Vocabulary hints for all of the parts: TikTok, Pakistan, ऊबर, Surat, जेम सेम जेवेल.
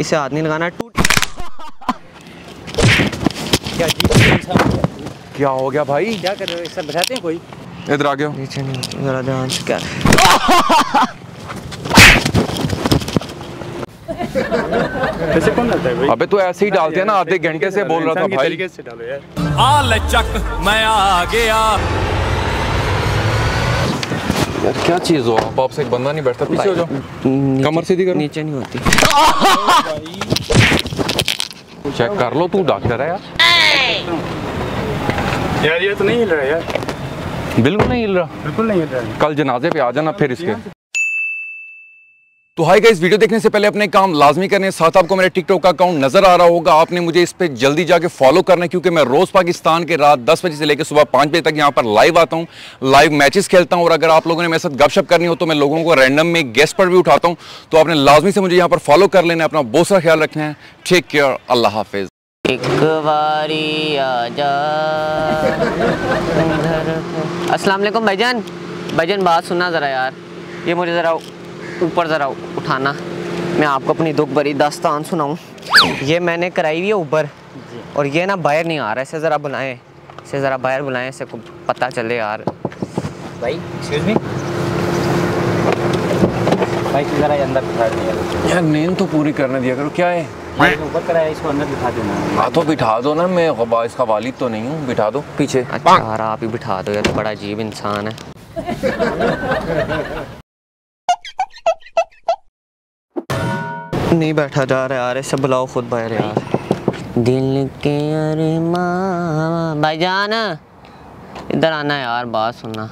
इसे हाथ नहीं लगाना, टूट क्या जी क्या हो गया भाई, क्या कर रहे हो? इससे बचाते हैं कोई? इधर आ गया नीचे नहीं, जरा ध्यान से क्या ऐसे कौन लगता है भाई? अबे तू ऐसे ही डालते है ना, आधे घंटे से बोल रहा था भाई तरीके से डालो यार। आ लचक मैं आ गया यार, क्या चीज हो आप, आपसे एक बंदा नहीं बैठता, पीछे हो जाओ, कमर सीधी करो, नीचे नहीं होती, चेक कर लो, तू डॉक्टर है यार, ये तो नहीं हिल रहा यार, बिल्कुल नहीं हिल रहा, बिल्कुल नहीं हिल रहा, कल जनाजे पे आ जाना फिर इसके। तो हाय गाइस, वीडियो देखने से पहले अपने काम लाजमी करने, साथ आपको मेरे टिकटॉक का अकाउंट नजर आ रहा होगा, आपने मुझे इस पे जल्दी जाके फॉलो करना, क्योंकि मैं रोज पाकिस्तान के रात 10 बजे से लेकर सुबह 5 बजे तक यहाँ पर लाइव आता हूँ, लाइव मैचेस खेलता हूँ, और अगर आप लोगों ने मेरे साथ गपशप करनी हो तो मैं लोगों को रैंडम में गेस्ट पर भी उठाता हूँ, तो आपने लाजमी से मुझे यहाँ पर फॉलो कर लेना, अपना बहुत सारा ख्याल रखना है, टेक केयर, अल्लाह हाफिज। अस्सलाम वालेकुम भाईजान, भाईजान बात सुनना जरा यार, ये मुझे जरा ऊपर ज़रा उठाना, मैं आपको अपनी दुख भरी दास्तान सुनाऊँ। ये मैंने कराई हुई है ऊबर, और ये ना बाहर नहीं आ रहा है, इसे ज़रा बुलाएं, इसे ज़रा बाहर बुलाएं, इसे को पता चले यार। भाई एक्सक्यूज़ मी भाई, ज़रा अंदर बिठा दिया यार, नींद तो पूरी करने दिया करो, क्या है ऊपर कराया, इसको अंदर बिठा देना, हाँ तो बिठा दो ना, मैं इसका वालिद तो नहीं हूँ, बिठा दो पीछे, अच्छा आप ही बिठा दो यार, बड़ा अजीब इंसान है, नहीं बैठा जा रहा यार, सब बुलाओ खुद बाहर यार, दिल के अरमान। भाईजान इधर आना यार, बात सुनना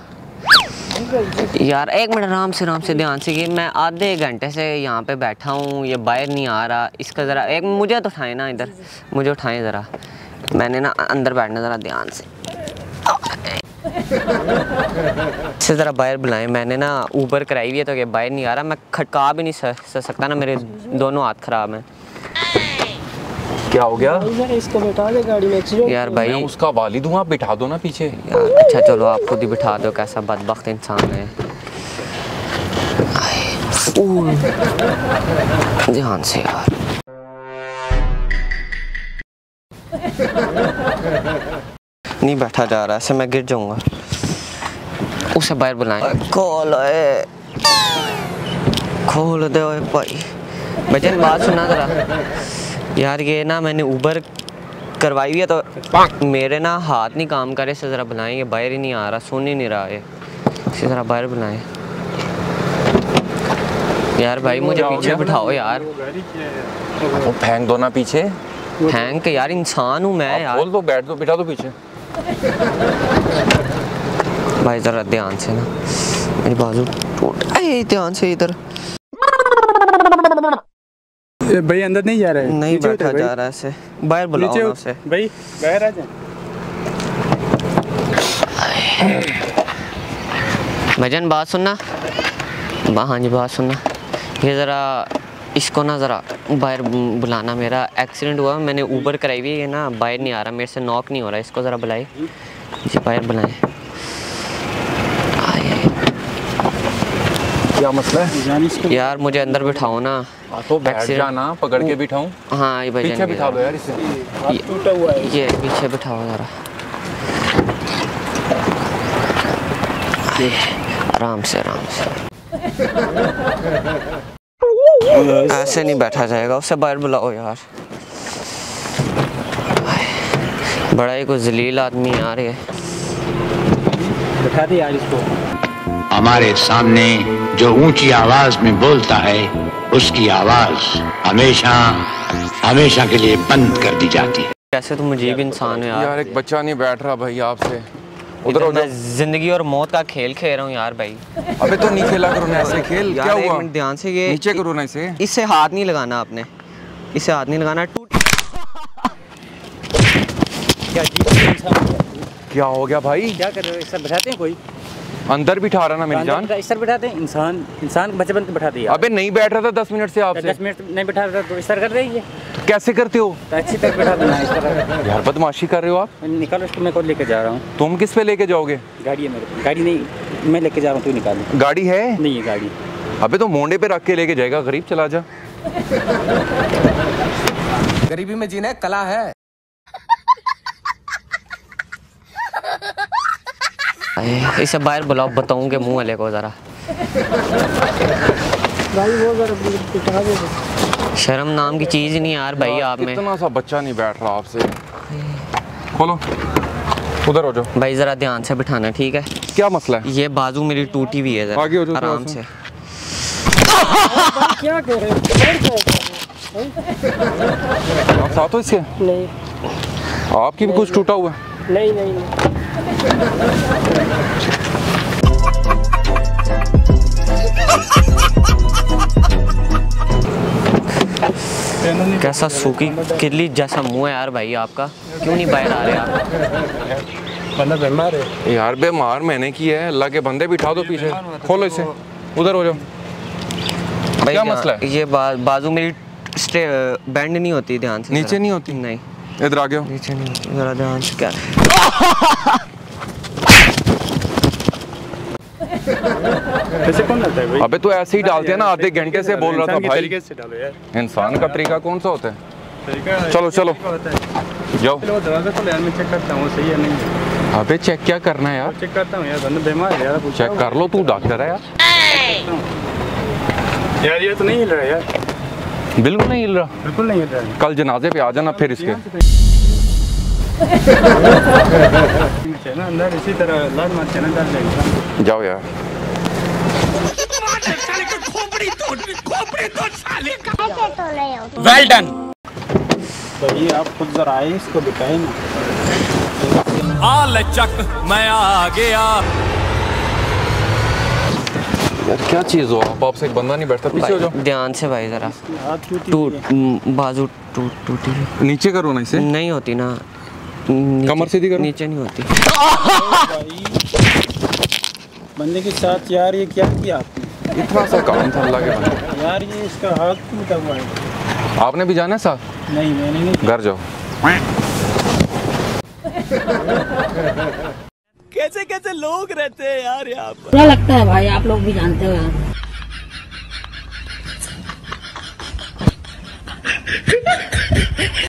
यार, एक मिनट आराम से ध्यान से, कि मैं आधे घंटे से यहाँ पे बैठा हूँ, ये बाहर नहीं आ रहा, इसका ज़रा एक मुझे तो उठाएं ना, इधर मुझे उठाएं ज़रा, मैंने ना अंदर बैठना, ज़रा ध्यान से इसे ज़रा बाहर बुलाएं, मैंने ना ऊबर कराई हुई है, तो ये बाहर नहीं आ रहा, मैं खटका भी नहीं सकता ना, मेरे दोनों हाथ खराब हैं। क्या हो गया इसको बिठा दे गाड़ी में यार, भाई मैं उसका वालिद हूँ, आप बिठा दो ना पीछे यार, अच्छा चलो आप खुद ही बिठा दो, कैसा बदबख्त इंसान है, ध्यान से यार नहीं बैठा जा रहा, ऐसे मैं गिर जाऊंगा, उसे बाहर बुलाएं, खोल खोल दे भाई। भाईजान बात सुना जरा यार, ये ना मैंने ऊबर करवाई हुई है, तो मेरे ना हाथ नहीं काम करे, इसे ज़रा बुलाएं, ये बाहर ही नहीं आ रहा, सुन ही नहीं रहा है, इसे ज़रा बाहर बुलाएं यार। भाई मुझे पीछे बिठाओ यार, वो फेंक दो ना पीछे, फेंक यार, इंसान हूँ मैं यार, बोल दो बैठ दो, बिठा दो पीछे भाई, जरा ध्यान से ना, मेरी बाजू टूट, ध्यान से इधर भाई, अंदर नहीं जा रहा है, नहीं बैठा जा रहा है, ऐसे बाहर बुलाओ ना उसे, भाई बाहर आ जा। भजन बात सुनना, हाँ जी बात सुनना, ये जरा इसको ना ज़रा बाहर बुलाना, मेरा एक्सीडेंट हुआ, मैंने ऊबर कराई हुई है ना, बाहर नहीं आ रहा, मेरे से नॉक नहीं हो रहा, इसको ज़रा बुलाए, इसे बाहर बुलाएं। क्या मसला है यार, मुझे अंदर बिठाओ ना, तो बैठ जाना, पकड़ के बिठाऊं? हाँ भाई पीछे बिठा लो यार इसे, ये पीछे बिठाओ ज़रा, आराम से आराम से, ऐसे नहीं बैठा जाएगा, उसे बाहर बुलाओ यार, बड़ा ही कोई जलील आदमी यार, ये बैठा दे यार इसको। हमारे सामने जो ऊंची आवाज में बोलता है, उसकी आवाज हमेशा हमेशा के लिए बंद कर दी जाती है। कैसे तुम अजीब इंसान हो यार, यार एक बच्चा नहीं बैठ रहा भाई आपसे, उधर मैं जिंदगी और मौत का खेल खेल रहा हूँ यार भाई। अबे तो नहीं खेला करो ना ऐसे खेल, क्या हुआ? एक मिनट ध्यान से, ये नीचे करो ना इसे, इससे हाथ नहीं लगाना आपने, इसे हाथ नहीं लगाना, टूट क्या हो गया भाई, क्या कर रहे हो? इससे बिठाते हैं कोई? अंदर बिठा रहा ना मेरी जान, इस बिठाते हैं, इंसान इंसान बचपन के बिठाते हैं। अबे नहीं बैठ रहा था 10 मिनट से, आपसे 10 मिनट नहीं बैठा रहा था, तो इस कर रही है, कैसे करते हो? टैक्सी तक बैठा देना, इस तरह यार बदमाशी कर रहे हो आप, निकालो इसको, मैं खुद लेके जा रहा हूँ। तुम किस पे लेके जाओगे? गाड़ी है मेरे पे, गाड़ी नहीं मैं लेके जा रहा हूँ, तू निकालो, गाड़ी है नहीं है गाड़ी, अबे तो मोंडे पे रख के लेके जाएगा, गरीब चला जा गरीबी में जीना कला है। इसे बाहर बुलाओ, बताऊंगे मुंह वाले को जरा। भाई वो जरा शर्म नाम की चीज नहीं यार भाई आप में। इतना सा बच्चा नहीं बैठ रहा आपसे। खोलो उधर हो जाओ भाई, जरा ध्यान से बिठाना ठीक है। क्या मसला है? ये बाजू मेरी टूटी हुई है, जरा आगे हो जाओ आराम से। क्या कर रहे हो आप? साथ हो इसके? नहीं। आपकी भी कुछ टूटा हुआ है? नहीं नहीं नहीं। कैसा सूखी किल्ली जैसा मुंह है यार भाई आपका, क्यों नहीं बाहर आ रहे आप? बंदा बीमार है यार। बीमार मैंने की है, अल्लाह के बंदे बिठा दो पीछे। खोलो इसे, उधर हो जाओ। क्या मसला है? ये बाजू मेरी बैंड नहीं होती, ध्यान से। नीचे नहीं होती? नहीं। इधर आ गया, नीचे नहीं होती, जरा ध्यान से। क्या ऐसे कौन लगता है भाई? अबे तो ऐसे ही डालते हैं ना, आधे घंटे से बोल रहा था भाई। तरीके से डालो यार, इंसान का तरीका कौन सा होता है? चलो चलो जाओ, दरवाजा खोलो यार, मैं चेक करता हूँ सही है नहीं। अबे चेक क्या करना है यार? चेक करता हूँ यार, बंदा बीमार है यार। चेक कर लो, तू डॉक्टर है यार। यार ये तो नहीं हिल रहा यार, बिल्कुल नहीं हिल रहा, बिल्कुल नहीं हिल रहा। कल जनाजे पे आ जाना फिर इसके। अंदर इसी तरह लाड मत चना डाल देंगे। जाओ यार, खोपड़ी तोड़ साले का। कैसे तोड़ रहे हो? Well done. तो ये आप खुद जरा आए इसको बिठाएं ना। आ लचक मैं आ गया यार, क्या चीज हो आप? आपसे एक बंदा नहीं बैठता, पीछे हो जाओ। ध्यान से भाई जरा, बाजू टूटी। नीचे करो ना इसे। नहीं होती ना, कमर सीधी करो। नीचे नहीं होती बंदे के साथ यार। ये क्या किया आपने? इतना सा काम था अल्लाह के बंदे। यार ये इसका हाथ क्यों दबा है? आपने भी जाना है साथ? नहीं मैंने नहीं। घर जाओ। कैसे कैसे लोग रहते हैं यार यहाँ पर, बुरा लगता है भाई। आप लोग भी जानते हो यार।